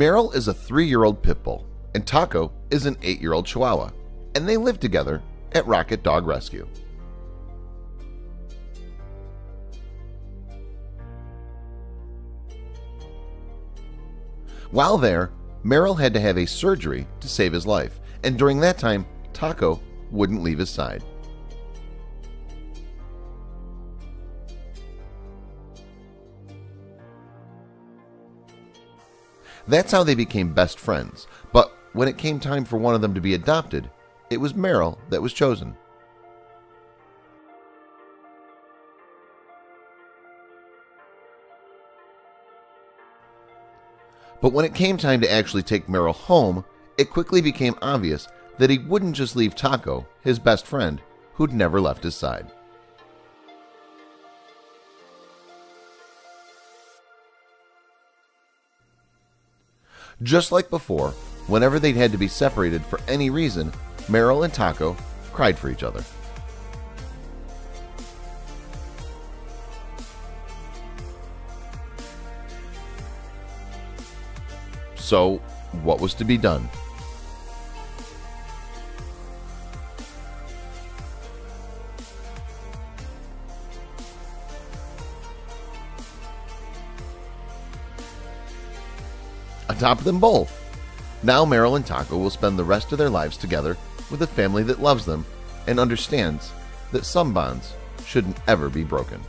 Merrill is a 3-year-old pit bull, and Taco is an 8-year-old chihuahua, and they live together at Rocket Dog Rescue. While there, Merrill had to have a surgery to save his life, and during that time, Taco wouldn't leave his side. That's how they became best friends, but when it came time for one of them to be adopted, it was Merrill that was chosen. But when it came time to actually take Merrill home, it quickly became obvious that he wouldn't just leave Taco, his best friend, who'd never left his side. Just like before, whenever they'd had to be separated for any reason, Merrill and Taco cried for each other. So, what was to be done? Adopt them both. Now Merrill and Taco will spend the rest of their lives together with a family that loves them and understands that some bonds shouldn't ever be broken.